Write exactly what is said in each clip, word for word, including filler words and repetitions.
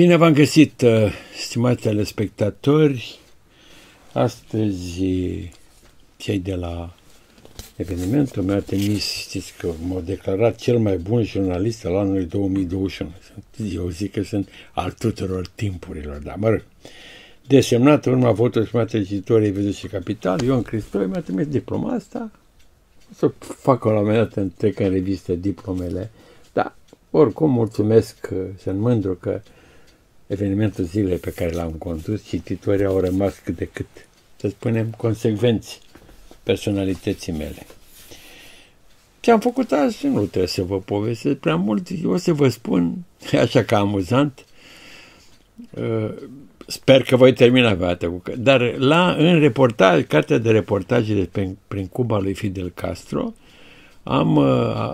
Bine v-am găsit, stimați telespectatori. Astăzi cei de la evenimentul mi-au trimis, știți că m-au declarat cel mai bun jurnalist al anului două mii douăzeci și unu. Eu zic că sunt al tuturor timpurilor, dar mă rog. Desemnat în urma votul și matricitorii Vedeți Capital, Ion Cristoiu mi-a trimis diploma asta. O să fac o la un moment dat, îmi trec în revistă diplomele, dar oricum mulțumesc, sunt mândru că evenimentul zilei pe care l-am condus, cititorii au rămas cât de cât, să spunem, consecvenți personalității mele. Ce am făcut azi nu trebuie să vă povestesc prea mult, eu o să vă spun, așa ca amuzant, sper că voi termina vreodată, dar la, în reportaj, cartea de reportaje prin, prin Cuba lui Fidel Castro, Am,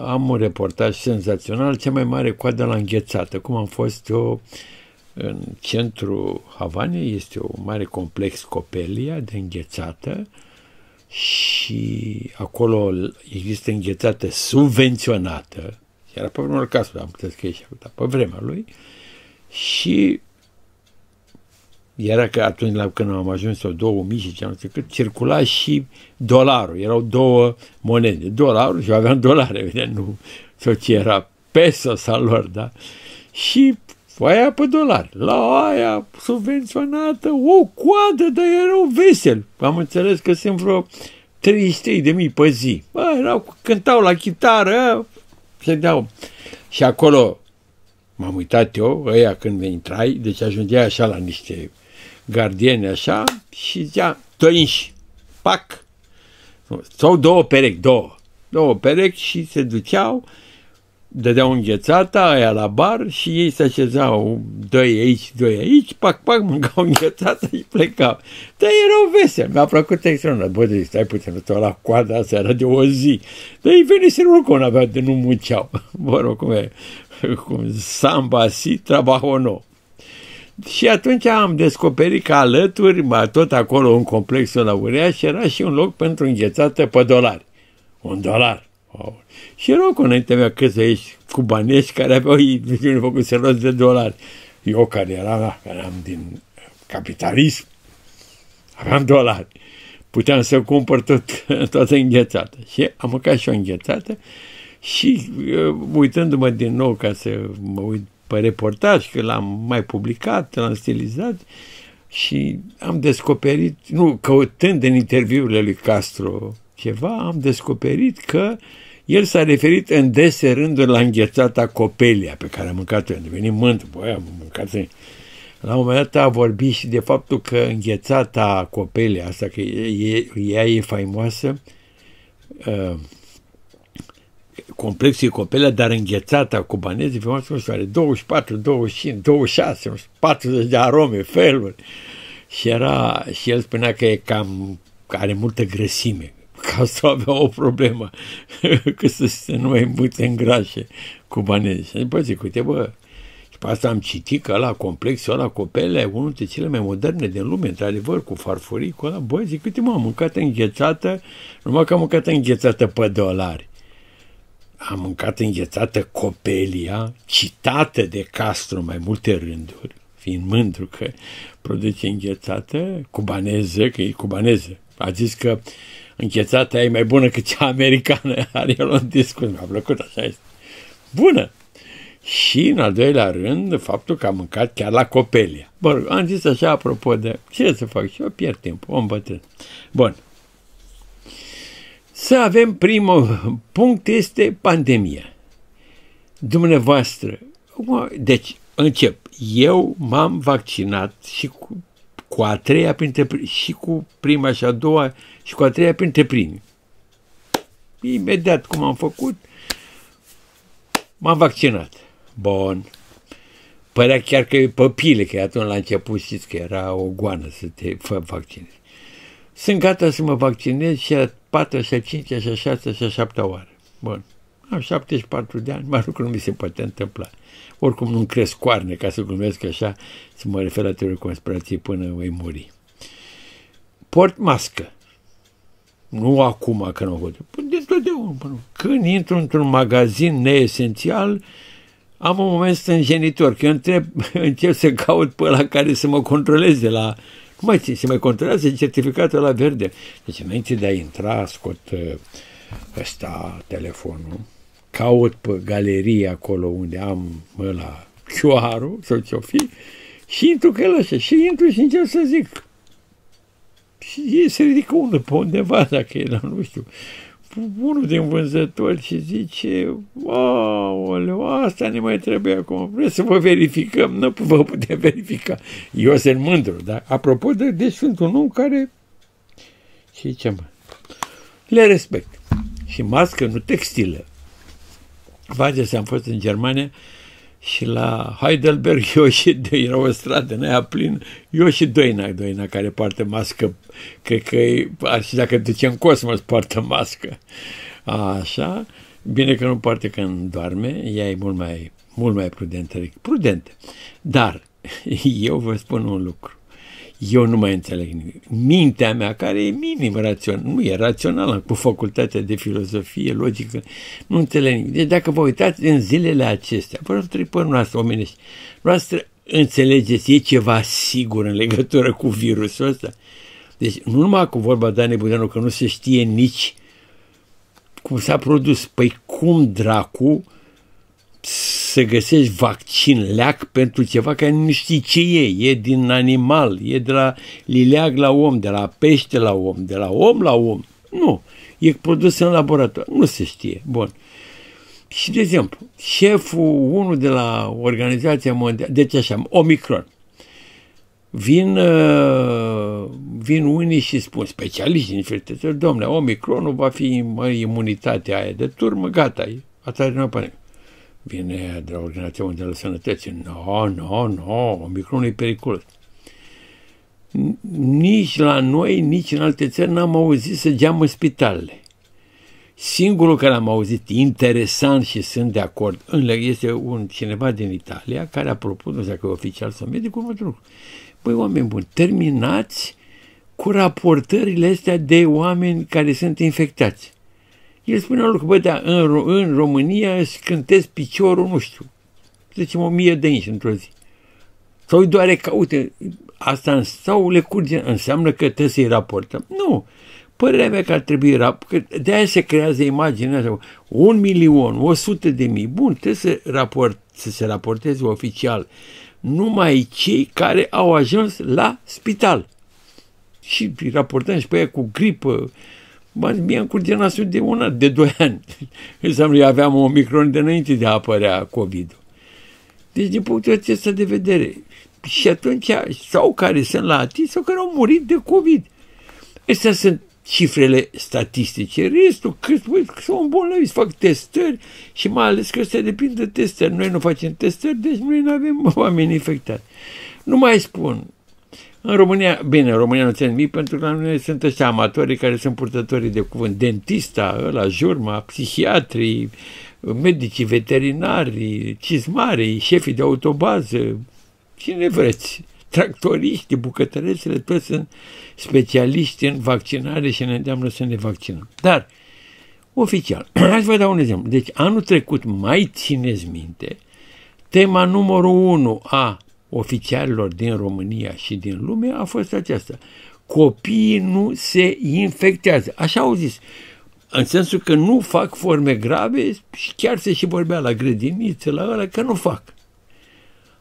am un reportaj senzațional, cea mai mare coadă la înghețată, cum am fost eu în centrul Havanei, este un mare complex Copelia de înghețată și acolo există înghețată subvenționată, era pe vremea lui Castro, am crezut că e și acolo, pe vremea lui, și era că atunci la când am ajuns sau două mii și ce-am zis, circula și dolarul. Erau două monede, dolarul și aveam dolari, evident, nu știu ce era pesos al lor, da? Și aia pe dolari, la aia subvenționată, o coadă, dar erau veseli. Am înțeles că sunt vreo treizeci și trei de mii pe zi. Bă, erau, cântau la chitară, se deau. Și acolo m-am uitat eu, ăia când intrai, deci ajungeai așa la niște gardieni așa și zicea, doi inși, pac, sau două perechi, două, două perechi și se duceau, dădeau înghețata, aia la bar și ei se așezau, doi aici, doi aici, pac, pac, mâncau înghețata și plecau. Dar erau veseli, mi-a plăcut extraordinar. Bă, deci stai puțin, tot la coada asta era de o zi. Dar ei veniseră oricum, n-aveau de nu munceau. Bă, rog, cum e, cum samba si trabajo no. Și atunci am descoperit că alături, tot acolo în complexul la Uriaș, era și un loc pentru înghețată pe dolari. Un dolar. Wow. Și erau cu înainte mea câți aici cubanești care aveau ei făcut serios de dolari. Eu care eram, care am din capitalism, aveam dolari. Puteam să cumpăr tot, toată înghețată. Și am mâncat și o înghețată. Și uh, uitându-mă din nou ca să mă uit pe reportaj, că l-am mai publicat, l-am stilizat și am descoperit, nu, căutând în interviurile lui Castro ceva, am descoperit că el s-a referit în dese rânduri la înghețata Copelia pe care am mâncat-o, am devenit mândru, băi, am mâncat-o. La un moment dat a vorbit și de faptul că înghețata Copelia, asta că e, ea e faimoasă, uh, complexul Copelia, dar înghețata cubanezii, nu știu, are douăzeci și patru, douăzeci și cinci, douăzeci și șase, patruzeci de arome, feluri. Și era, și el spunea că e cam, are multă grăsime, ca să avea o problemă, că să se nu mai îmbute în grașe cubanezii. Și după zic, uite, bă, și pe asta am citit că ăla, complexul ăla Copelia, e unul dintre cele mai moderne din lume, într-adevăr, cu farfurii, cu ăla, bă, zic, uite, mă, am mâncat înghețată, numai că am mâncat înghețată pe dolari. Am mâncat înghețată Copelia, citată de Castro mai multe rânduri, fiind mândru că produce înghețată cubaneză, că e cubaneză. A zis că înghețata e mai bună că cea americană, are el un discurs, mi-a plăcut, așa este. Bună! Și, în al doilea rând, faptul că am mâncat chiar la Copelia. Bă, am zis așa, apropo de ce să fac și eu, pierd timp, om bătrân. Bun. Să avem primul punct, este pandemia. Dumneavoastră, deci încep, eu m-am vaccinat și cu, cu a treia printre și cu prima și a doua și cu a treia printre primii. Imediat cum am făcut, m-am vaccinat. Bun. Părea chiar că e pe pile, că atunci la început știți că era o goană să te vaccinezi. Sunt gata să mă vaccinez și a patra, și a cincea, și a șasea, și a șaptea oară. Bun. Am șaptezeci și patru de ani, mai lucru nu mi se poate întâmpla. Oricum nu-mi cresc coarne, ca să glumesc așa, să mă refer la teorie conspirației până voi muri. Port mască. Nu acum, că nu o văd. De totdeauna, nu. Când intru într-un magazin neesențial, Am un moment stânjenitor, că eu întreb, încerc să caut pe ăla care să mă controleze la... Nu mai țin, se mai controlează certificatul ăla verde. Deci înainte de a intra, scot ăsta, telefonul, caut pe galerie acolo unde am ăla Q R-ul sau ce-o fi și intru călășă și intru și încerc să zic. Și se ridică unul pe undeva, dacă era, nu știu, unul din vânzători și zice, aoleu, asta ne mai trebuie acum, vreți să vă verificăm, nu vă putem verifica. Eu sunt mândru, dar apropo, de, deci sunt un om care, și ce mă, le respect. Și mască, nu textilă. Faceți, am fost în Germania și la Heidelberg eu și era o stradă în aia plin, eu și Doina, Doina care poartă mască, cred că și dacă duce în cosmos poartă mască. Așa, bine că nu poartă când doarme, ea e mult mai, mult mai prudentă, prudentă. Dar eu vă spun un lucru, eu nu mai înțeleg nimic. Mintea mea, care e minim rațională, nu e rațională, cu facultatea de filozofie, logică, nu înțeleg nimic. Deci dacă vă uitați în zilele acestea, vă trebuie pe noastră omenești, noastră înțelegeți, e ceva sigur în legătură cu virusul ăsta. Deci nu numai cu vorba Dana Budeanu, că nu se știe nici cum s-a produs. Păi cum dracu să găsești vaccin, leac pentru ceva care nu știi ce e, e din animal, e de la lileag la om, de la pește la om, de la om la om. Nu, e produs în laborator, nu se știe. Bun. Și, de exemplu, șeful unul de la Organizația Mondială, deci așa, Omicron, vin, vin unii și spun, specialiști din fertători, domnule, Omicronul va fi imunitatea aia de turmă, gata, e atâta de vine de la Organizația Mondială Sănătății. Nu, nu, nu, Omicronul e periculos. Nici la noi, nici în alte țări n-am auzit să geamă spitalele. Singurul care am auzit interesant și sunt de acord, este un cineva din Italia care a propus, nu știu dacă e oficial sau medic, următorul lucru. Băi, oameni buni, terminați cu raportările astea de oameni care sunt infectați. El spunea un lucru, bă, da, în, în România îți cântesc piciorul, nu știu, să zicem o mie de inși într-o zi. Sau îi doare ca, uite, asta sau le curge, înseamnă că trebuie să-i raportăm. Nu, părerea mea că ar trebui raportăm, de-aia se creează imaginea asta, un milion, o sută de mii, bun, trebuie să, raport, să se raporteze oficial numai cei care au ajuns la spital. Și îi raportăm și pe aia cu gripă. Mie îmi curge nasul de un an, de doi ani. Înseamnă, eu aveam un micron de înainte de a apărea COVID-ul. Deci, din punctul acesta de vedere. Și atunci, sau care sunt la atins, sau care au murit de COVID. Astea sunt cifrele statistice. Restul, cât s-au îmbolnăvit, fac testări și mai ales că se depinde de testări. Noi nu facem testări, deci noi nu avem oameni infectați. Nu mai spun... În România, bine, în România nu țin nimic, pentru că noi sunt ăștia amatorii care sunt purtătorii de cuvânt. Dentista, ăla, jurma, psihiatrii, medicii veterinari, cizmarii, șefii de autobază, cine vreți, tractoriști, bucătărețele, toți sunt specialiști în vaccinare și ne îndeamnă să ne vaccinăm. Dar, oficial, aș vă da un exemplu. Deci, anul trecut, mai țineți minte, tema numărul unu a oficialilor din România și din lume a fost aceasta. Copiii nu se infectează. Așa au zis. În sensul că nu fac forme grave și chiar se și vorbea la grădiniță, la ăla, că nu fac.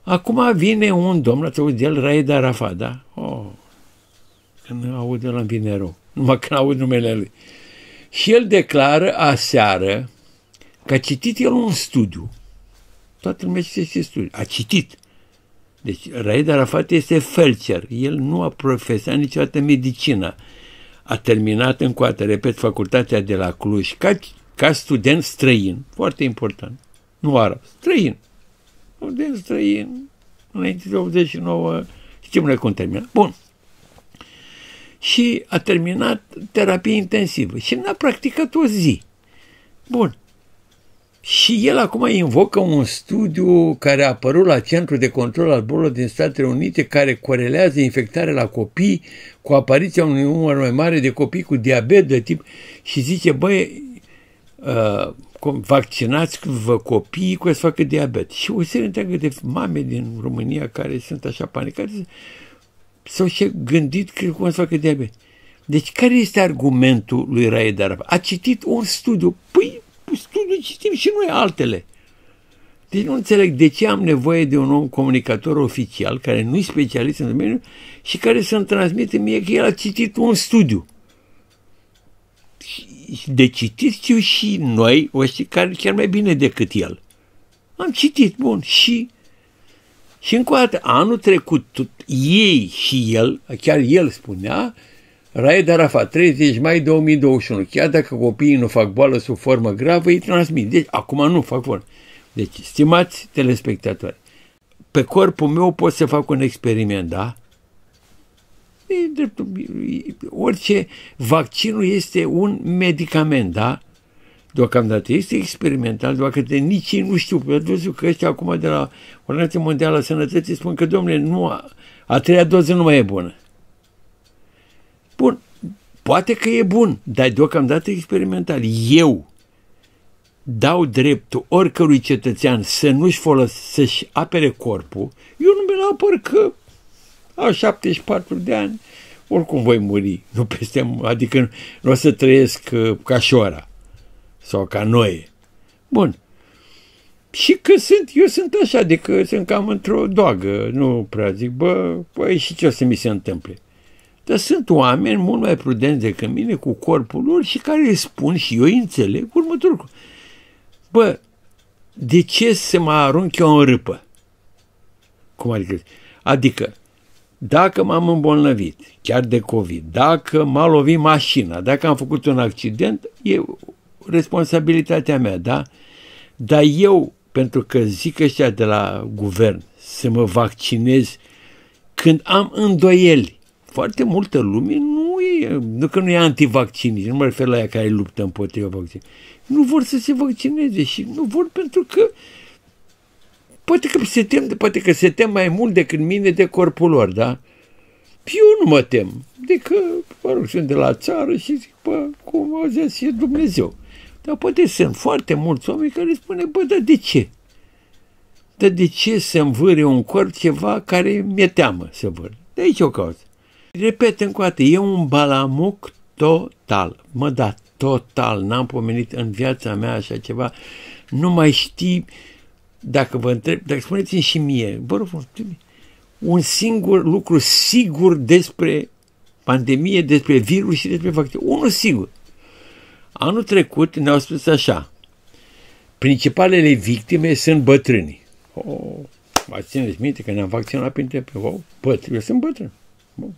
Acum vine un domn, ați auzit de el, Raed Arafat, da? Oh, când aud ăla îmi vine rău. Numai când aud numele lui. Și el declară aseară că a citit el un studiu. Toată lumea știe studiu. A citit. Deci, Raed Arafat este felcer. El nu a profesat niciodată medicina. A terminat încoată, repet, facultatea de la Cluj, ca, ca student străin. Foarte important. Nu arab. Străin. Student străin. Înainte de optzeci și nouă, știm noi cum termina. Bun. Și a terminat terapie intensivă. Și n-a practicat o zi. Bun. Și el acum invocă un studiu care a apărut la Centrul de Control al Bolilor din Statele Unite, care corelează infectarea la copii cu apariția unui număr mai mare de copii cu diabet de tip și zice, băi, uh, vaccinați vă copiii că să facă diabet. Și o serie întreagă de mame din România care sunt așa panicate s-au și gândit că cum să facă diabet. Deci care este argumentul lui Raed Arafat? A citit un studiu. Păi, studiul citim și noi altele. Deci nu înțeleg de ce am nevoie de un om comunicator oficial care nu e specialist în domeniu și care să-mi transmite mie că el a citit un studiu. De citit știu și noi, o știu care chiar mai bine decât el. Am citit, bun, și și încă o dată, anul trecut, tot, ei și el, chiar el spunea, Raed Arafat, treizeci mai două mii douăzeci și unu, chiar dacă copiii nu fac boală sub formă gravă, îi transmit. Deci, acum nu fac boală. Deci, stimați telespectatori, pe corpul meu pot să fac un experiment, da? E dreptul, orice vaccinul este un medicament, da? Deocamdată este experimental, doar că de nici ei nu știu. Pentru că că ăștia acum de la Organizația Mondială a Sănătății spun că, domnule, nu, a treia doză nu mai e bună. Bun, poate că e bun, dar deocamdată experimental. Eu dau dreptul oricărui cetățean să nu-și folosească, să-și apere corpul. Eu nu mi-l apăr că au șaptezeci și patru de ani, oricum voi muri, nu peste, adică nu, nu o să trăiesc uh, ca Șora sau ca Noe. Bun. Și că sunt, eu sunt așa, adică sunt cam într-o doagă, nu prea zic, bă, băi, și ce o să mi se întâmple? Dar sunt oameni mult mai prudenți decât mine cu corpul lor și care îi spun și eu îi înțeleg următorul lucru. Bă, de ce să mă arunc eu în râpă? Cum adică? Adică, dacă m-am îmbolnăvit, chiar de COVID, dacă m-a lovit mașina, dacă am făcut un accident, e responsabilitatea mea, da? Dar eu, pentru că zic ăștia de la guvern să mă vaccinez când am îndoieli, foarte multă lume nu e, nu că nu e antivaccinist, nu mă refer la ea care luptă împotriva vaccinului, nu vor să se vaccineze și nu vor pentru că poate că se tem, poate că se tem mai mult decât mine de corpul lor, da? Eu nu mă tem, de că, mă rog, sunt de la țară și zic, bă, cum a zis, e Dumnezeu. Dar poate sunt foarte mulți oameni care spune, bă, dar de ce? Dar de ce să învâre un corp ceva care mi-e teamă să văd? De aici o cauză. Repet încă o dată, e un balamuc total, mă, da, total, n-am pomenit în viața mea așa ceva, nu mai știi. Dacă vă întreb, dacă spuneți-mi și mie, vă rog, un singur lucru sigur despre pandemie, despre virus și despre vaccin. Unul sigur. Anul trecut ne-au spus așa, principalele victime sunt bătrânii. Oh, mă țineți minte că ne-am vaccinat printre pe oh, bătrânii, sunt bătrâni.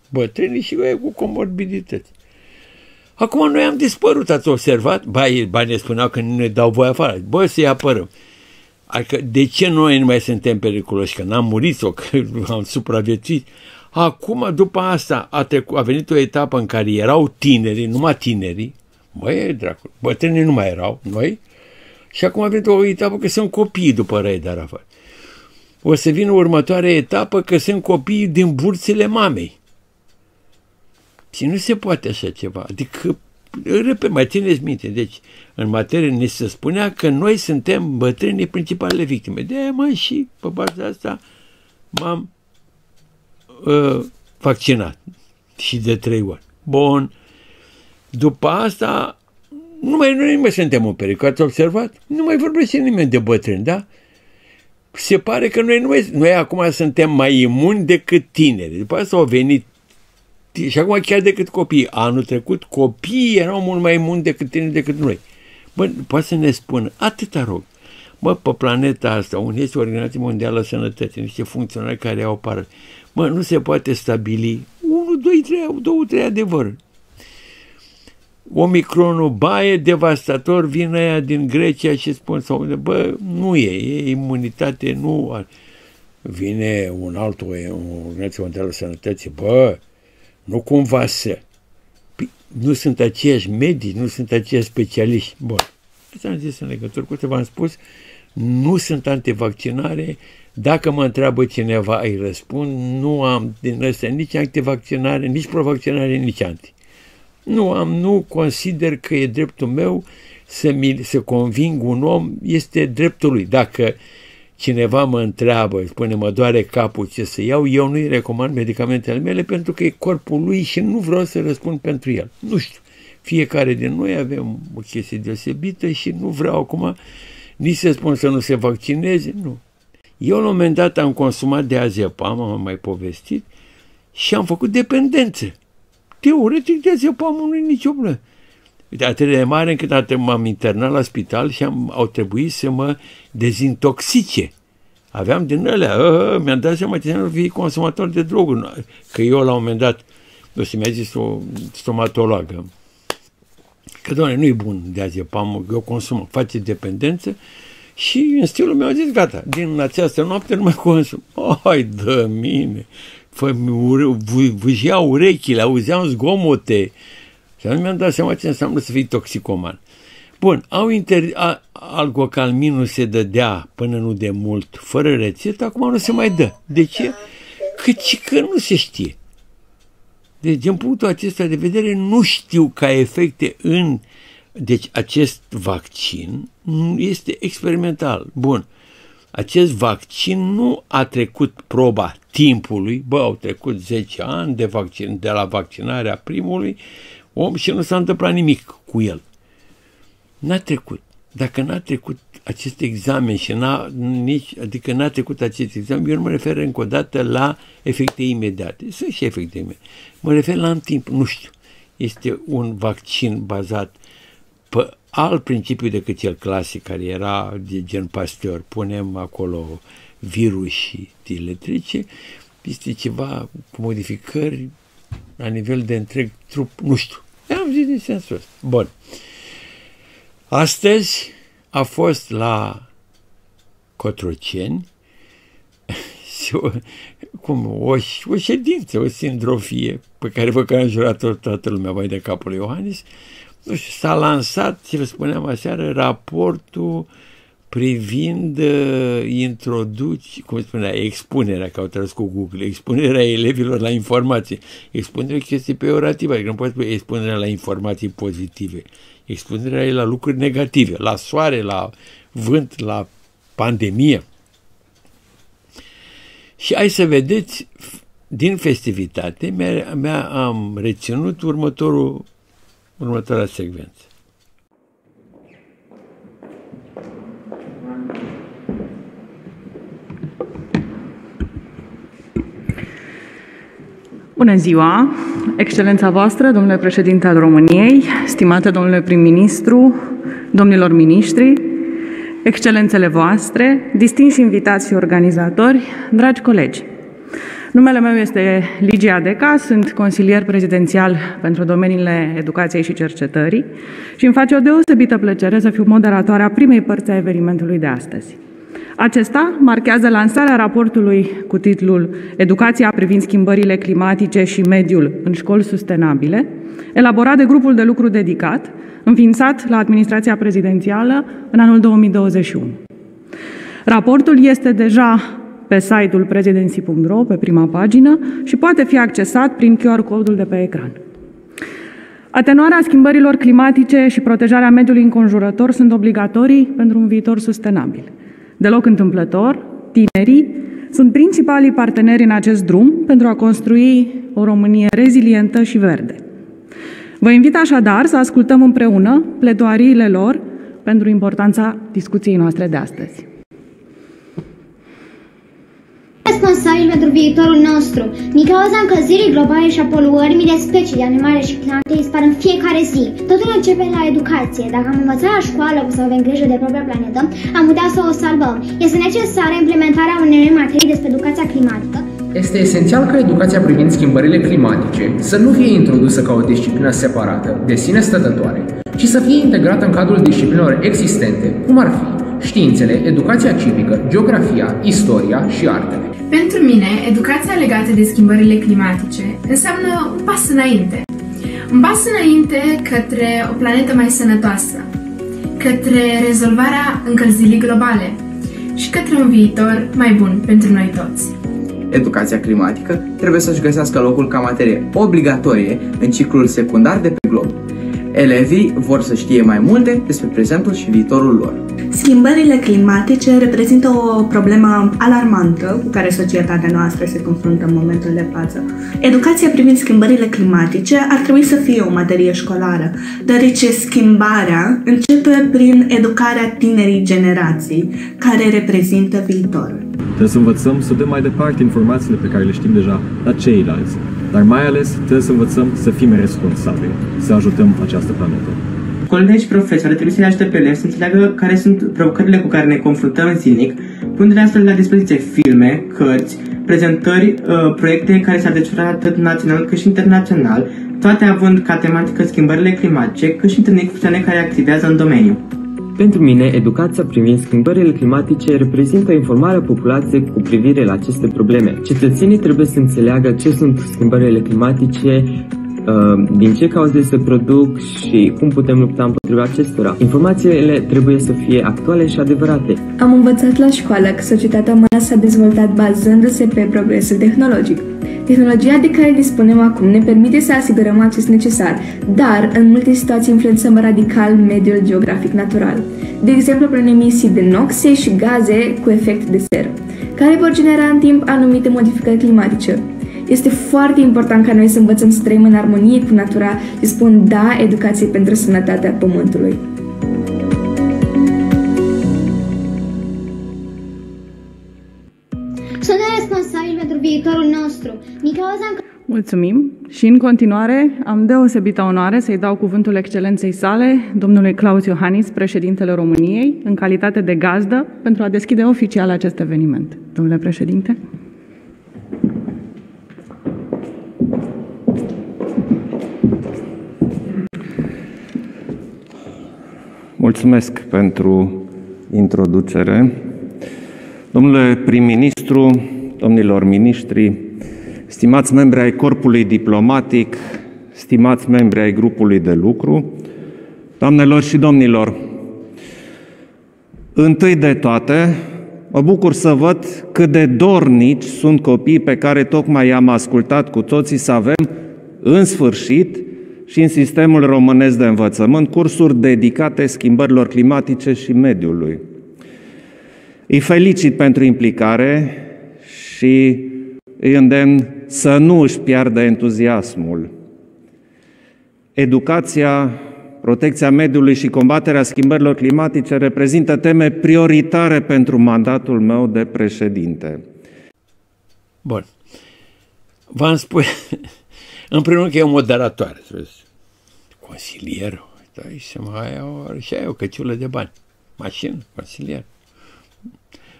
Bătrânii și eu cu comorbidități. Acum noi am dispărut, ați observat? Băi, bani ne spuneau că nu ne dau voie afară. Bă, să-i apărăm. Adică de ce noi nu mai suntem periculoși? Că n-am murit sau că am supraviețuit. Acum, după asta, a, trecut, a venit o etapă în care erau tineri, numai tinerii, băi, dracul, bătrânii nu mai erau, noi, și acum a venit o etapă că sunt copiii după Raed Arafat. O să vină următoarea etapă că sunt copiii din burțile mamei. Și nu se poate așa ceva. Adică, repede, mai țineți minte, deci în materie ne se spunea că noi suntem bătrânii principalele victime. De-aia, mă, și pe baza asta m-am uh, vaccinat și de trei ori. Bun. După asta nu mai, noi nu mai suntem în pericol, ați observat? Nu mai vorbește nimeni de bătrâni, da? Se pare că noi, nu mai, noi acum suntem mai imuni decât tineri. După asta au venit și acum chiar decât copiii. Anul trecut copiii erau mult mai imuni decât tine, decât noi. Bă, poate să ne spună, atâta rog, bă, pe planeta asta, unde este Organizația Mondială a Sănătății, niște funcționari care au pară, mă, nu se poate stabili unu, doi, trei adevăruri. Omicronul, ba, e devastator, vine aia din Grecia și spun, sau, bă, nu e, e imunitate, nu are. Vine un alt, Organizația Mondială a Sănătății, bă, nu cumva să. Păi, nu sunt aceiași medici, nu sunt aceiași specialiști. Bun. Asta am zis în legătură cu ce v-am spus. Nu sunt antivaccinare. Dacă mă întreabă cineva, îi răspund. Nu am din ăsta nici antivaccinare, nici provaccinare, nici anti. Nu am, nu consider că e dreptul meu să, mi, să conving un om este dreptul lui. Dacă cineva mă întreabă, spune, mă doare capul, ce să iau, eu nu-i recomand medicamentele mele pentru că e corpul lui și nu vreau să răspund pentru el. Nu știu. Fiecare din noi avem o chestie deosebită și nu vreau acum nici să spun să nu se vaccineze, nu. Eu la un moment dat am consumat diazepam, am mai povestit, și am făcut dependență. Teoretic diazepamul nu e nicio problemă. Atât de mare încât m-am internat la spital și am, au trebuit să mă dezintoxice. Aveam din alea, mi-am dat seama că nu fii consumator de droguri. Că eu la un moment dat, nu știu, mi-a zis o stomatologă, că, doamne, nu-i bun diazepamul, eu consum, face dependență. Și în stilul meu a zis, gata, din această noapte nu mai consum. Ai de mine! Vâjea urechile, auzeam zgomote. Și atunci mi-am dat seama ce înseamnă să fii toxicoman. Bun, au inter... a, algocalminul se dădea până nu de mult, fără rețetă, acum nu se mai dă. De ce? Căci că nu se știe. Deci, din punctul acesta de vedere, nu știu ca efecte în... Deci, acest vaccin este experimental. Bun. Acest vaccin nu a trecut proba timpului, bă, au trecut zece ani de, vaccin, de la vaccinarea primului om și nu s-a întâmplat nimic cu el. N-a trecut. Dacă n-a trecut acest examen și n-a nici, adică n-a trecut acest examen, eu nu mă refer încă o dată la efecte imediate. Sunt și efecte imediate. Mă refer la în timp, nu știu. Este un vaccin bazat pe alt principiu decât cel clasic, care era de gen Pasteur, punem acolo virus și electrice, este ceva cu modificări la nivel de întreg trup, nu știu. Am zis din sensul ăsta. Bun. Astăzi a fost la Cotroceni o, cum, o, o ședință, o sindrofie pe care vă că a înjurat-o toată lumea mai de capul lui Iohannis. Nu știu, s-a lansat, ce vă spuneam aseară, raportul privind uh, introduci, cum spunea, expunerea, că au tras cu Google, expunerea elevilor la informații. Expunerea chestii peorativă, adică nu poți spune expunerea la informații pozitive. Expunerea e la lucruri negative, la soare, la vânt, la pandemie. Și hai să vedeți, din festivitate, mea, mea am reținut următorul următoarea secvență. Bună ziua, Excelența voastră, domnule președinte al României, stimate domnule prim-ministru, domnilor miniștri, excelențele voastre, distinși invitați și organizatori, dragi colegi. Numele meu este Ligia Deca, sunt consilier prezidențial pentru domeniile educației și cercetării și îmi face o deosebită plăcere să fiu moderatoarea primei părți a evenimentului de astăzi. Acesta marchează lansarea raportului cu titlul Educația privind schimbările climatice și mediul în școli sustenabile, elaborat de grupul de lucru dedicat, înființat la administrația prezidențială în anul două mii douăzeci și unu. Raportul este deja pe site-ul prezidenții punct ro, pe prima pagină, și poate fi accesat prin Q R code-ul de pe ecran. Atenuarea schimbărilor climatice și protejarea mediului înconjurător sunt obligatorii pentru un viitor sustenabil. Deloc întâmplător, tinerii sunt principalii parteneri în acest drum pentru a construi o Românie rezilientă și verde. Vă invit așadar să ascultăm împreună pledoariile lor pentru importanța discuției noastre de astăzi. Responsabil pentru viitorul nostru. Din cauza încălzirii globale și a poluării, mii de specii de animale și plante dispar în fiecare zi. Totul începe la educație. Dacă am învățat la școală să avem grijă de propria planetă, am putea să o salvăm. Este necesară implementarea unei materii despre educația climatică. Este esențial ca educația privind schimbările climatice să nu fie introdusă ca o disciplină separată, de sine stătătoare, ci să fie integrată în cadrul disciplinelor existente, cum ar fi științele, educația civică, geografia, istoria și artele. Pentru mine, educația legată de schimbările climatice înseamnă un pas înainte. Un pas înainte către o planetă mai sănătoasă, către rezolvarea încălzirii globale și către un viitor mai bun pentru noi toți. Educația climatică trebuie să-și găsească locul ca materie obligatorie în ciclul secundar de pe glob. Elevii vor să știe mai multe despre prezentul și viitorul lor. Schimbările climatice reprezintă o problemă alarmantă cu care societatea noastră se confruntă în momentul de față. Educația privind schimbările climatice ar trebui să fie o materie școlară, deoarece schimbarea începe prin educarea tinerii generații, care reprezintă viitorul. Trebuie să învățăm să dăm mai departe informațiile pe care le știm deja la ceilalți, dar mai ales trebuie să învățăm să fim responsabili, să ajutăm această planetă. Școlile și profesorii trebuie să le ajute pe elevi să înțeleagă care sunt provocările cu care ne confruntăm zilnic, punându-le astfel la dispoziție filme, cărți, prezentări, proiecte care s-ar desfășura atât național cât și internațional, toate având ca tematică schimbările climatice, cât și întâlniri cu persoane care activează în domeniu. Pentru mine, educația privind schimbările climatice reprezintă informarea populației cu privire la aceste probleme. Cetățenii trebuie să înțeleagă ce sunt schimbările climatice, din ce cauze se produc și cum putem lupta împotriva acestora. Informațiile trebuie să fie actuale și adevărate. Am învățat la școală că societatea umană s-a dezvoltat bazându-se pe progresul tehnologic. Tehnologia de care dispunem acum ne permite să asigurăm acest necesar, dar în multe situații influențăm radical mediul geografic natural. De exemplu, prin emisii de noxe și gaze cu efect de seră, care vor genera în timp anumite modificări climatice. Este foarte important ca noi să învățăm să trăim în armonie cu natura și spun da educației pentru sănătatea Pământului. Sunt responsabili pentru viitorul nostru. Mulțumim și în continuare am deosebită onoare să-i dau cuvântul excelenței sale, domnului Klaus Iohannis, președintele României, în calitate de gazdă, pentru a deschide oficial acest eveniment. Domnule președinte. Mulțumesc pentru introducere. Domnule prim-ministru, domnilor miniștri, stimați membri ai corpului diplomatic, stimați membri ai grupului de lucru, doamnelor și domnilor, întâi de toate, mă bucur să văd cât de dornici sunt copiii pe care tocmai i-am ascultat cu toții să avem, în sfârșit, și în sistemul românesc de învățământ, cursuri dedicate schimbărilor climatice și mediului. Îi felicit pentru implicare și îi îndemn să nu își piardă entuziasmul. Educația, protecția mediului și combaterea schimbărilor climatice reprezintă teme prioritare pentru mandatul meu de președinte. Bun. V-am spus... În primul rând că e o moderatoare, consilier, dai seama, și ai o căciulă de bani, mașină, consilier.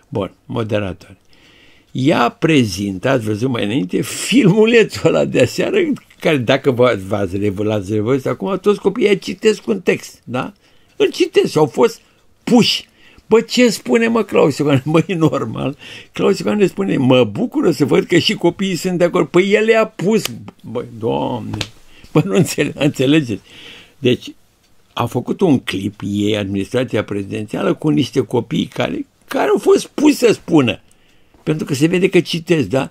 Bun, moderator. Ea prezintă, ați văzut mai înainte, filmulețul ăla de aseară, care dacă v-ați revoltat, acum toți copiii citesc un text, da? Îl citesc, au fost puși. Bă, ce spune, mă, Klaus Iohannis? Bă, e normal. Klaus Iohannis ne spune, mă bucură să văd că și copiii sunt de acord. Păi el le-a pus. Bă, Doamne, bă, nu înțele înțelegeți. Deci, a făcut un clip, ei, administrația prezidențială, cu niște copii care, care au fost puși să spună. Pentru că se vede că citesc, da?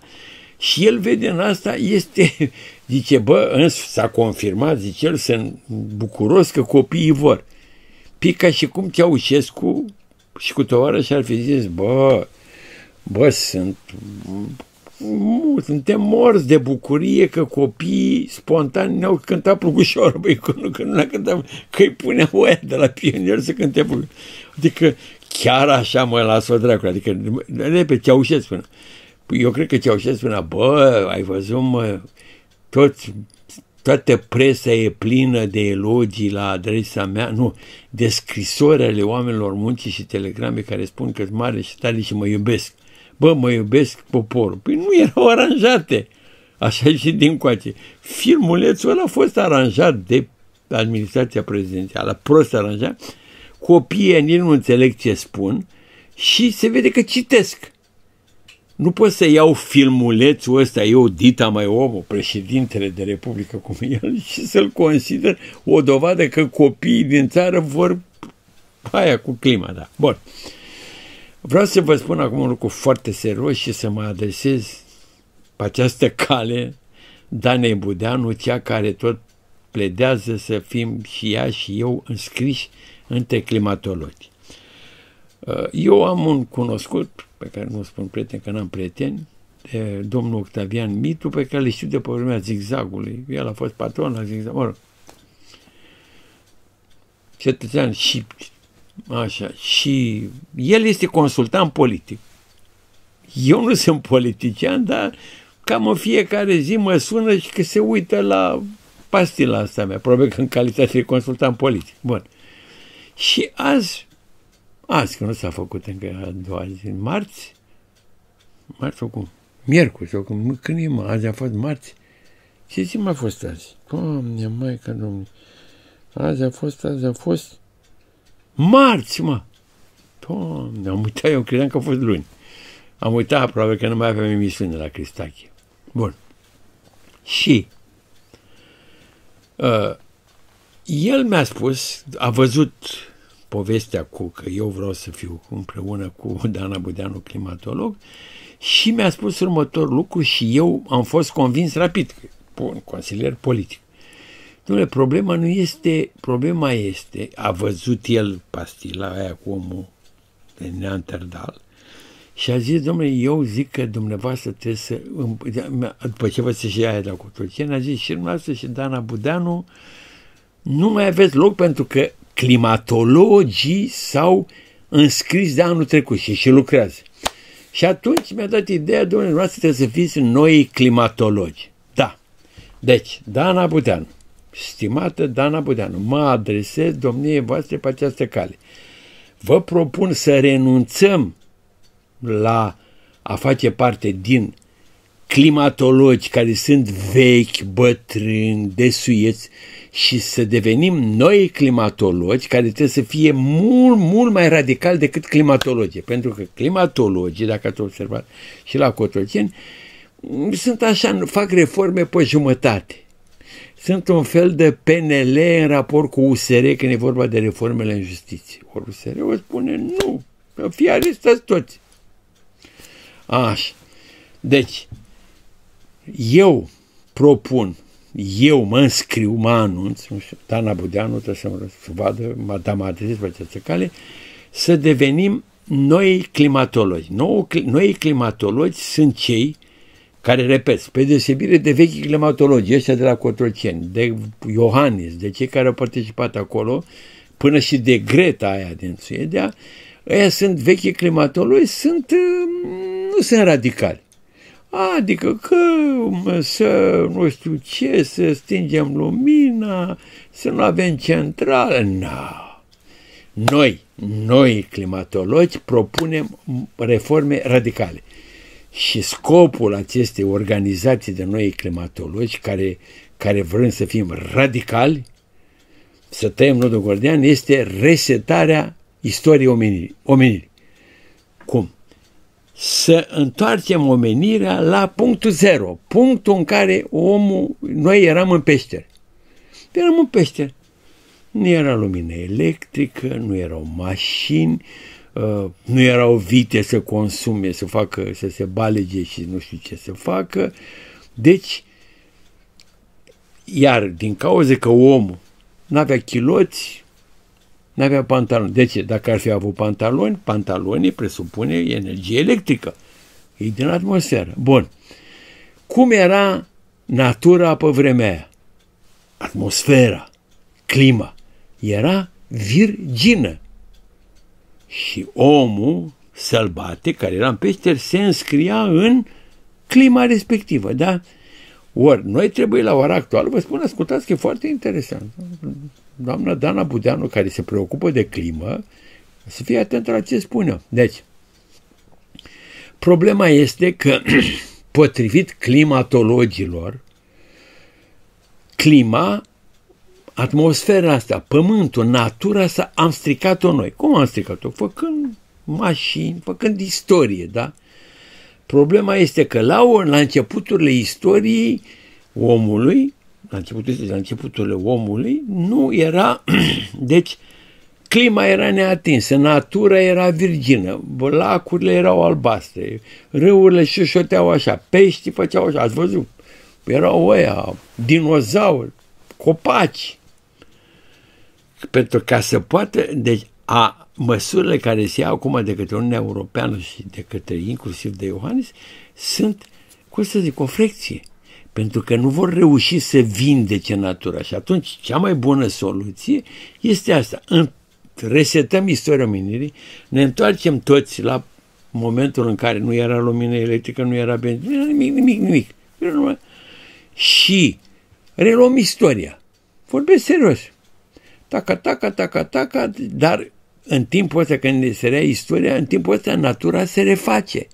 Și el vede în asta, este, zice, bă, însă s-a confirmat, zice el, sunt bucuros că copiii vor. Pica și cum Ceaușescu și cu tovarăși ar fi zis, bă, bă, sunt, suntem morți de bucurie că copiii spontan ne-au cântat Plugușor, băi, că nu, că nu ne-a cântat, că îi puneam oia de la pionier să cânte Plugușor. Adică chiar așa mă las-o dracului, adică repede, Ceaușescu spunea. Eu cred că Ceaușescu spunea, bă, ai văzut, mă, toți... Toată presa e plină de elogii la adresa mea, nu, de scrisori ale oamenilor muncii și telegrame care spun că-s mare și tare și mă iubesc. Bă, mă iubesc poporul. Păi nu erau aranjate. Așa și din coace. Filmulețul ăla a fost aranjat de administrația prezidențială, prost aranjat. Copiii nici nu înțeleg ce spun și se vede că citesc. Nu pot să iau filmulețul ăsta, eu, Dita mai omul, președintele de Republică cum el, și să-l consider o dovadă că copiii din țară vor aia cu clima, da. Bun. Vreau să vă spun acum un lucru foarte serios și să mă adresez pe această cale Danei Budeanu, cea care tot pledează să fim și ea și eu înscriși între climatologi. Eu am un cunoscut, pe care nu spun prieten, că n-am prieteni, domnul Octavian Mitu, pe care le știu de pe urmea zigzagului. El a fost patron la zigzag, mă rog, cetățean și așa, și el este consultant politic. Eu nu sunt politician, dar cam în fiecare zi mă sună și că se uită la pastila asta mea, probabil că în calitate de consultant politic. Bun. Și azi, azi, că nu s-a făcut încă a doua zi, marți, marți sau cum? Miercuri sau cum? Când e, mă? Azi a fost marți? Ce zi m-a fost azi? Doamne, maică, domnule, azi a fost, azi a fost marți, mă! Doamne, am uitat, eu credeam că a fost luni. Am uitat, probabil că nu mai aveam emisiune la Cristache. Bun. Și uh, el mi-a spus, a văzut povestea cu, că eu vreau să fiu împreună cu Dana Budeanu, climatolog, și mi-a spus următorul lucru și eu am fost convins rapid, că bun, consilier politic. Dom'le, problema nu este, problema este, a văzut el pastila aia cu omul de Neandertal, și a zis, domnule, eu zic că dumneavoastră trebuie să... După ce vă se și aia de cu Turcieni, a zis și dumneavoastră și Dana Budeanu, nu mai aveți loc pentru că climatologii s-au înscris de anul trecut și, și lucrează. Și atunci mi-a dat ideea, domnule, dumneavoastră trebuie să fiți noi climatologi. Da. Deci, Dana Budeanu, stimată Dana Budeanu, mă adresez domniei voastre pe această cale. Vă propun să renunțăm la a face parte din climatologi care sunt vechi, bătrâni, desuieți și să devenim noi climatologi care trebuie să fie mult, mult mai radical decât climatologii. Pentru că climatologii, dacă ați observat și la Cotroceni, sunt așa, fac reforme pe jumătate. Sunt un fel de P N L în raport cu U S R când e vorba de reformele în justiție. Or, U S R-ul spune nu, fie arestați toți. Așa. Deci, eu propun, eu mă înscriu, mă anunț, nu știu, Dana Budeanu, trebuie să-mi vadă, mă adresez pe această cale, să devenim noi climatologi. Noi climatologi sunt cei care, repet, spre deosebire de vechi climatologi, ăștia de la Cotroceni, de Iohannis, de cei care au participat acolo, până și de Greta aia din Suedia, ăia sunt vechi climatologi, sunt... nu sunt radicali. Adică că să nu știu ce, să stingem lumina, să nu avem centrală. No. Noi, noi climatologi propunem reforme radicale. Și scopul acestei organizații de noi climatologi care, care vrem să fim radicali, să tăiem nodul gordian, este resetarea istoriei omenirii. Omenirii. Cum? Să întoarcem omenirea la punctul zero, punctul în care omul, noi eram în peșteră. Eram în peșteră. Nu era lumină electrică, nu erau mașini, nu erau vite să consume, să facă, să se balege și nu știu ce să facă. Deci, iar din cauza că omul n-avea chiloți, n-avea pantaloni. De ce? Dacă ar fi avut pantaloni, pantalonii presupune energie electrică. E din atmosferă. Bun. Cum era natura pe vremea aia? Atmosfera, clima, era virgină. Și omul sălbatic, care era în peșteri, se înscria în clima respectivă, da? Ori, noi trebuie la ora actuală, vă spun, ascultați că e foarte interesant. Doamna Dana Budeanu, care se preocupă de climă, să fie atentă la ce spune. Deci, problema este că, potrivit climatologilor, clima, atmosfera asta, pământul, natura asta, am stricat-o noi. Cum am stricat-o? Făcând mașini, făcând istorie, da? Problema este că la, la începuturile istoriei omului, la începuturile, la începuturile omului, nu era, deci clima era neatinsă, natura era virgină, lacurile erau albastre, râurile șoșoteau așa, peștii făceau așa, ați văzut, erau oia, dinozauri, copaci. Pentru ca să poată, deci a, măsurile care se iau acum de către Uniunea Europeană și de către inclusiv de Iohannis sunt, cum să zic, o frecție. Pentru că nu vor reuși să vindece natura. Și atunci cea mai bună soluție este asta. Resetăm istoria omenirii, ne întoarcem toți la momentul în care nu era lumină electrică, nu era benzină, nimic, nimic, nimic. Și reluăm istoria. Vorbesc serios. Taca, taca, taca, taca, dar în timpul ăsta când se rea istoria, în timpul ăsta natura se reface.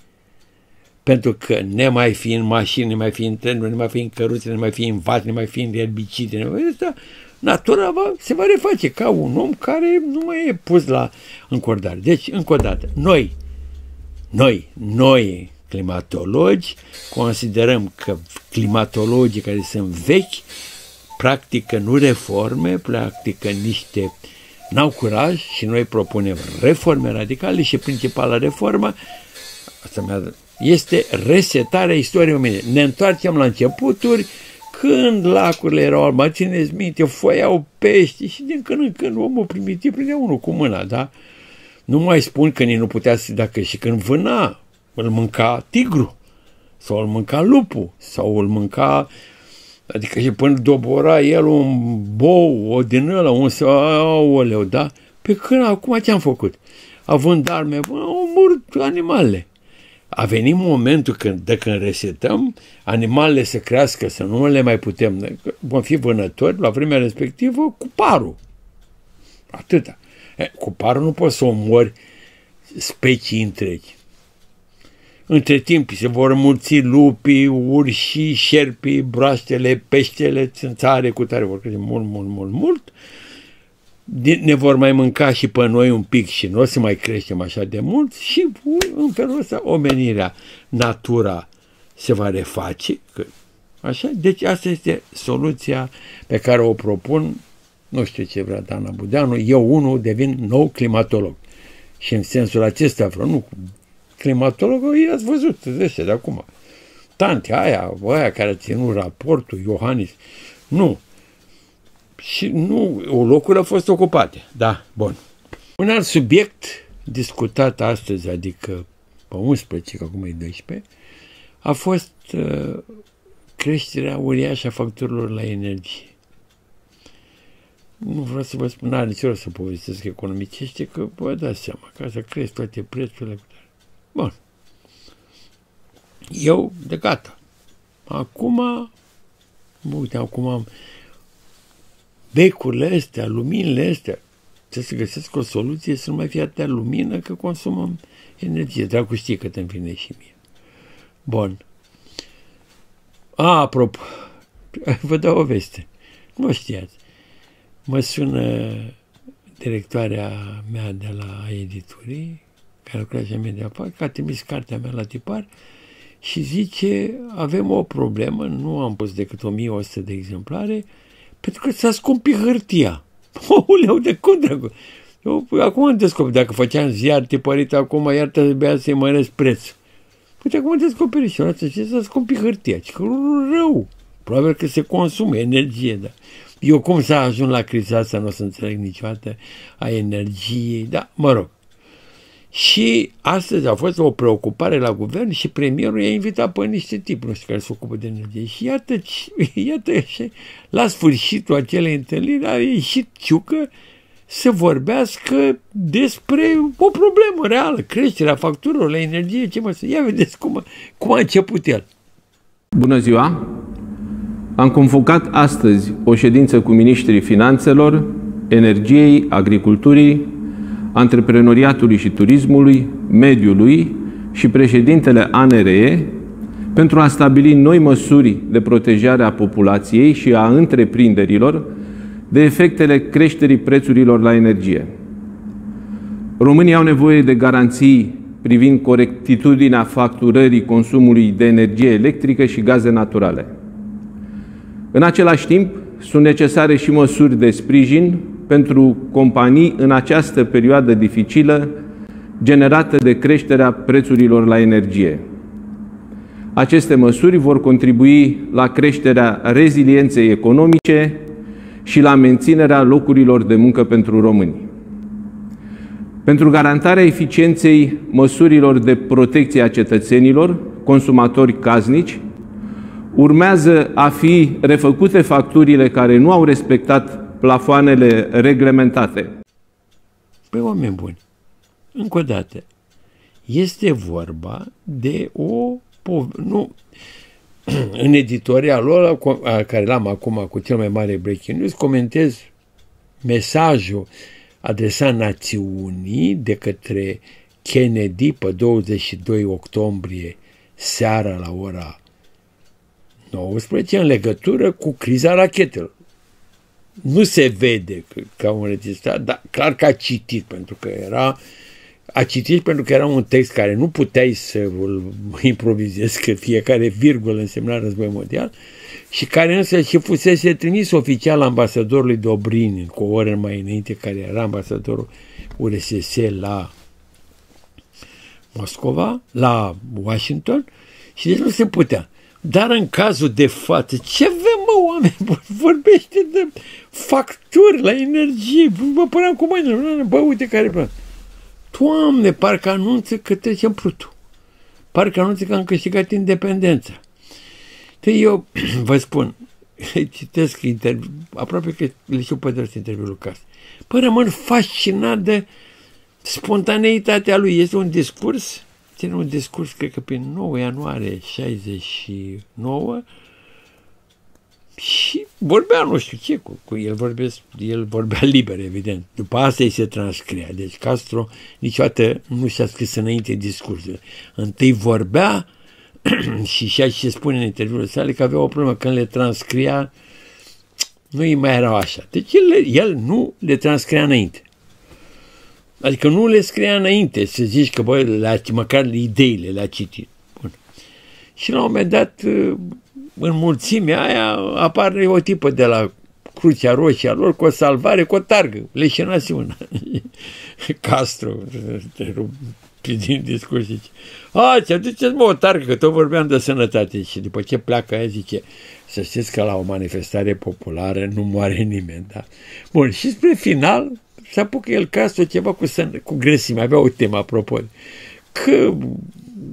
Pentru că ne mai fi în mașini, ne mai fi în trenuri, ne mai fi în căruțe, ne mai fi în vat, ne mai fi în erbicide, ne mai fi asta, natura va, se va reface ca un om care nu mai e pus la încordare. Deci, încă o dată, noi, noi, noi climatologi, considerăm că climatologii care sunt vechi practică nu reforme, practică niște... n-au curaj și noi propunem reforme radicale și principala reformă, asta mi-a dat, este resetarea istoriei omenești. Ne întoarcem la începuturi, când lacurile erau albe, țineți minte, foiau pești și din când în când omul primitiv prindea unul cu mâna, da? Nu mai spun că nici nu putea să, dacă și când vâna, îl mânca tigru, sau îl mânca lupul, sau îl mânca, adică și până dobora el un bou, o din ăla, un oleu, da? Pe când acum ce-am făcut? Având arme, au murit animalele. A venit momentul când, de când resetăm, animalele să crească, să nu le mai putem, vom fi vânători la vremea respectivă cu parul. Atâta. E, cu parul nu poți să omori specii întregi. Între timp se vor mulți lupii, urși, șerpii, broaștele, peștele, țânțare, cu tare vor crește mult, mult, mult, mult. Ne vor mai mânca și pe noi un pic și nu o să mai creștem așa de mult și în felul ăsta omenirea, natura se va reface. Că, așa? Deci asta este soluția pe care o propun, nu știu ce vrea Dana Budeanu, eu unul devin nou climatolog. Și în sensul acesta vreau, nu climatologul, i-ați văzut de ăștia de acum. Tante aia, aia care a ținut raportul, Iohannis, nu. Și nu, locul a fost ocupat. Da, bun. Un alt subiect discutat astăzi, adică pe unsprezece, că acum e doisprezece, a fost uh, creșterea uriașă a facturilor la energie. Nu vreau să vă spun, n-are nicio să povestesc economicește, că vă dați seama, ca să cresc toate prețurile. Bun. Eu, de gata. Acum, uite, acum am becurile astea, luminile astea, trebuie să găsesc o soluție să nu mai fie atâta lumină că consumăm energie. Dracu știe că te-mi vine și mie. Bun. A, apropo, vă dau o veste. Nu știați. Mă sună directoarea mea de la editurii, care lucrează în media, că a trimis cartea mea la tipar și zice, avem o problemă, nu am pus decât o mie o sută de exemplare, pentru că s-a scumpit hârtia. Uleu, de cum, dracu? Eu acum îmi descoperi. Dacă făceam ziar tipărit acum, iar trebuia să-i măresc prețul. Uite, acum îmi descoperi și ăla ce s-a scumpit hârtia. Și că rău. Probabil că se consumă energie. Dar eu cum s-a ajuns la criza asta, nu o să înțeleg niciodată a energiei. Da, mă rog. Și astăzi a fost o preocupare la guvern și premierul i-a invitat pe niște tipi, nu știu, care se ocupă de energie. Și iată, iată și la sfârșitul acelei întâlniri a ieșit Ciucă să vorbească despre o problemă reală, creșterea facturilor la energie, ce mă să... Ia vedeți cum, cum a început el. Bună ziua! Am convocat astăzi o ședință cu ministrii finanțelor, energiei, agriculturii, antreprenoriatului și turismului, mediului și președintele A N R E pentru a stabili noi măsuri de protejare a populației și a întreprinderilor de efectele creșterii prețurilor la energie. Românii au nevoie de garanții privind corectitudinea facturării consumului de energie electrică și gaze naturale. În același timp, sunt necesare și măsuri de sprijin pentru companii în această perioadă dificilă generată de creșterea prețurilor la energie. Aceste măsuri vor contribui la creșterea rezilienței economice și la menținerea locurilor de muncă pentru români. Pentru garantarea eficienței măsurilor de protecție a cetățenilor, consumatori casnici, urmează a fi refăcute facturile care nu au respectat plafoanele reglementate. Păi, oameni buni, încă o dată, este vorba de o... Nu, în editoria lor, care l-am acum cu cel mai mare breaking news, comentez mesajul adresat națiunii de către Kennedy pe douăzeci și doi octombrie seara la ora nouăsprezece în legătură cu criza rachetelor. Nu se vede că, că au înregistrat, dar clar că a citit, pentru că era a citit pentru că era un text care nu puteai să îl improvizezi, că fiecare virgulă însemna război mondial, și care însă și fusese trimis oficial ambasadorului Dobrini cu o oră mai înainte, care era ambasadorul U R S S la Moscova, la Washington, și deci nu se putea. Dar în cazul de față, ce avem, mă, oameni? Vorbește de facturi la energie. Mă puneam cu mâinile, bă, uite care plan. Doamne, parcă anunță că trecem prutul. Parcă anunță că am câștigat independența. Deci eu vă spun, citesc interviu, aproape că le știu pe drept interviul Castro. Păi rămân fascinat de spontaneitatea lui. Este un discurs, ține un discurs, cred că prin nouă ianuarie șaizeci și nouă, și vorbea, nu știu ce, cu, cu el, vorbesc, el vorbea liber, evident. După asta îi se transcria. Deci Castro niciodată nu și-a scris înainte discursul. Întâi vorbea și și se spune în interviurile sale că avea o problemă. Când le transcria, nu îi mai erau așa. Deci el, el nu le transcria înainte. Adică nu le scria înainte, să zici că, bă, la, măcar ideile le-a citit. Bun. Și la un moment dat... În mulțimea aia apare o tipă de la Crucea Roșie a lor cu o salvare, cu o targă, leșinați una. Castro, din discurs, zice, a, ți aduceți, mă, o targă, că tot vorbeam de sănătate. Și după ce pleacă aia, zice, să știți că la o manifestare populară nu moare nimeni, da? Bun, și spre final se apucă el Castro ceva cu, cu grăsime, avea o temă, apropo, că...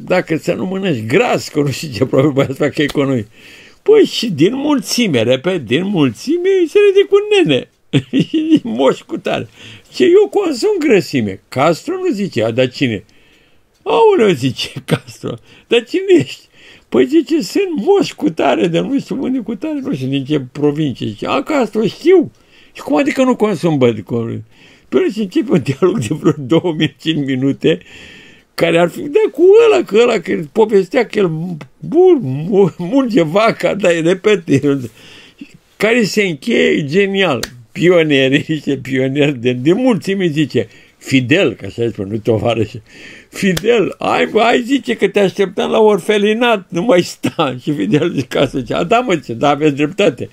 Dacă să nu mănânci gras, că nu știu ce probabil să facă economie. Păi și din mulțime, repet, din mulțime se ridică un nene. Moș cu tare. Ce eu consum grăsime. Castro nu zice, a, dar cine? Aoleu, zice Castro, dar cine ești? Păi zice, sunt moș cu tare, de nu știu unde cu tare, nu știu din ce provincie. Zice, a, Castro, știu. Și cum adică nu consum băd? Până și începe un dialog de vreo două mii cinci minute, care ar fi, da, cu ăla, că ăla, că povestea că el mulge vaca, dar repet, care se încheie genial. Pionieri, zice, pionier de, de mulțime, zice, Fidel, că așa spune, nu tovarășe, Fidel, ai, ai, zice, că te așteptam la orfelinat, nu mai sta. Și Fidel zice, ca să zice, a, da, mă, zice, da, aveți dreptate,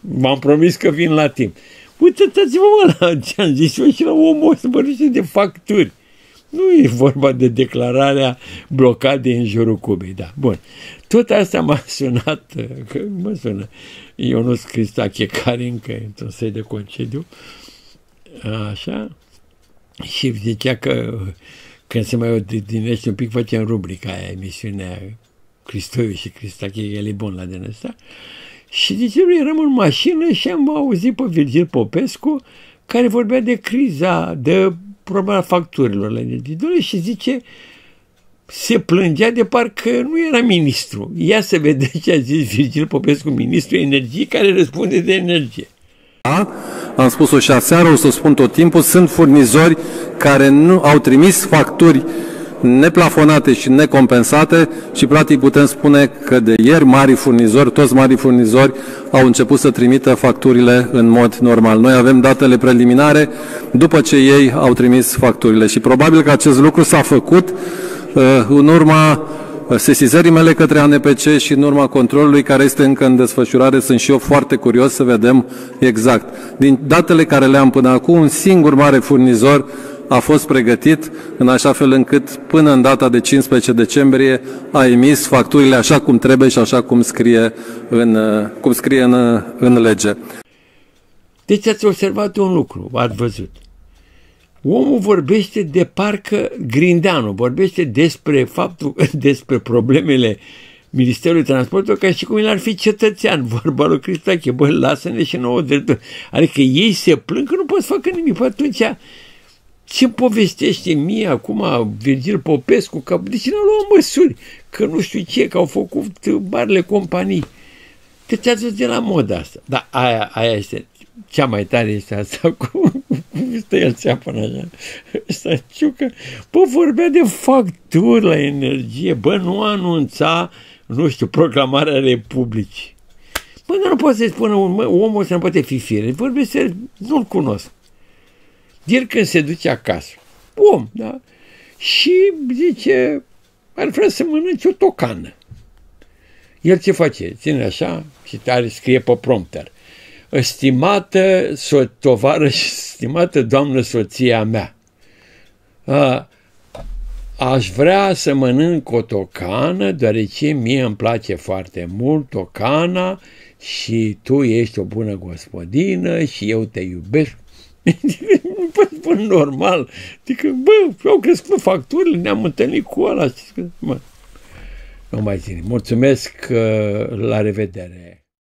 m-am promis că vin la timp. Uitați-vă, mă, la ce am zis eu și la omul ăsta, bărăște de facturi. Nu e vorba de declararea blocadei în jurul Cubei, da. Bun. Tot asta m-a sunat, că mă sună Ion Cristoiu, care încă e într-un soi de concediu, așa, și zicea că când se mai odinește un pic, facem rubrica aia, emisiunea Cristoiu și Cristoiu, el e bun la din ăsta, și zice, eram în mașină și am auzit pe Virgil Popescu, care vorbea de criza, de problema facturilor la energie, și zice, se plângea de parcă nu era ministru. Ia să vedeți ce a zis Virgil Popescu, ministrul energiei, care răspunde de energie. Am spus-o și aseară, o să spun tot timpul, sunt furnizori care nu au trimis facturi neplafonate și necompensate și practic putem spune că de ieri marii furnizori, toți marii furnizori au început să trimită facturile în mod normal. Noi avem datele preliminare după ce ei au trimis facturile și probabil că acest lucru s-a făcut uh, în urma sesizării mele către A N P C și în urma controlului care este încă în desfășurare. Sunt și eu foarte curios să vedem exact. Din datele care le-am până acum, un singur mare furnizor a fost pregătit în așa fel încât până în data de cincisprezece decembrie a emis facturile așa cum trebuie și așa cum scrie în, cum scrie în, în lege. Deci ați observat un lucru, ați văzut. Omul vorbește de parcă Grindeanu, vorbește despre faptul, despre problemele Ministerului Transportului, ca și cum el ar fi cetățean, vorba lui Cristache, bă, lasă-ne și nouă dreptul. Adică ei se plâng că nu pot să facă nimic, păi atunci ce povestește mie acum Virgil Popescu, că de ce nu luăm măsuri, că nu știu ce, că au făcut marile companii. Te ți-ați dus de la moda asta. Dar aia, aia este, cea mai tare este asta cu stă el țeapănă așa, ăsta ciucă, bă, vorbea de facturi la energie, bă, nu anunța, nu știu, proclamarea Republicii. Bă, nu poate să-i spună un, mă, omul să nu poate fi fire, vorbește, nu-l cunosc. El când se duce acasă, om, da, și zice, ar vrea să mănânci o tocană. El ce face? Ține așa și are, scrie pe prompter. Stimată so tovară și stimată doamnă soția mea, a, aș vrea să mănânc o tocană, deoarece mie îmi place foarte mult tocana și tu ești o bună gospodină și eu te iubesc. Nu pot spune normal. Adică, bă, au crescut facturile, ne-am întâlnit cu ăla. Mă, nu mai ține. Mulțumesc, la revedere.